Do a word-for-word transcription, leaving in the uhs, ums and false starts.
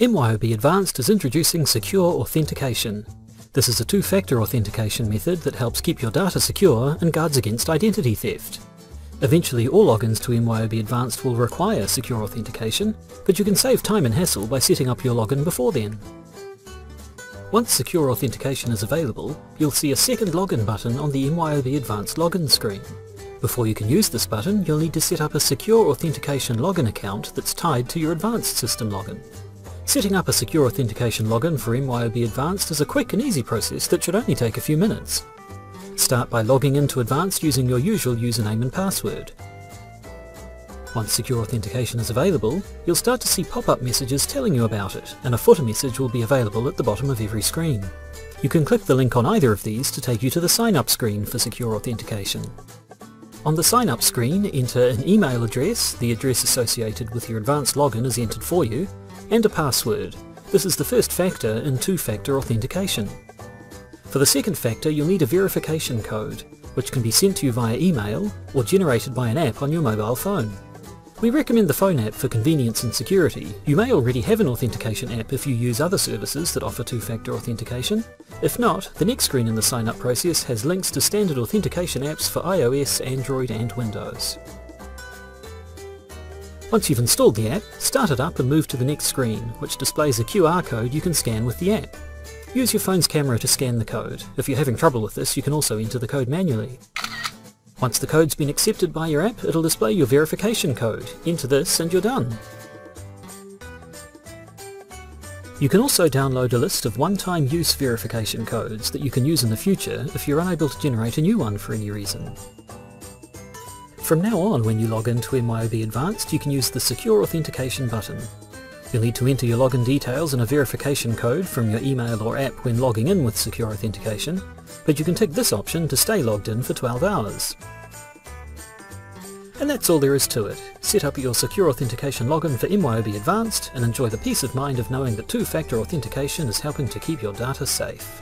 M Y O B Advanced is introducing secure authentication. This is a two-factor authentication method that helps keep your data secure and guards against identity theft. Eventually all logins to M Y O B Advanced will require secure authentication, but you can save time and hassle by setting up your login before then. Once secure authentication is available, you'll see a second login button on the M Y O B Advanced login screen. Before you can use this button, you'll need to set up a secure authentication login account that's tied to your Advanced system login. Setting up a secure authentication login for M Y O B Advanced is a quick and easy process that should only take a few minutes. Start by logging into Advanced using your usual username and password. Once secure authentication is available, you'll start to see pop-up messages telling you about it, and a footer message will be available at the bottom of every screen. You can click the link on either of these to take you to the sign-up screen for secure authentication. On the sign-up screen, enter an email address, the address associated with your Advanced login is entered for you, and a password. This is the first factor in two-factor authentication. For the second factor, you'll need a verification code, which can be sent to you via email or generated by an app on your mobile phone. We recommend the phone app for convenience and security. You may already have an authentication app if you use other services that offer two-factor authentication. If not, the next screen in the sign-up process has links to standard authentication apps for i O S, Android and Windows. Once you've installed the app, start it up and move to the next screen, which displays a Q R code you can scan with the app. Use your phone's camera to scan the code. If you're having trouble with this, you can also enter the code manually. Once the code's been accepted by your app, it'll display your verification code. Enter this and you're done. You can also download a list of one-time use verification codes that you can use in the future if you're unable to generate a new one for any reason. From now on, when you log into M Y O B Advanced, you can use the Secure Authentication button. You'll need to enter your login details and a verification code from your email or app when logging in with secure authentication, but you can tick this option to stay logged in for twelve hours. And that's all there is to it. Set up your secure authentication login for M Y O B Advanced and enjoy the peace of mind of knowing that two-factor authentication is helping to keep your data safe.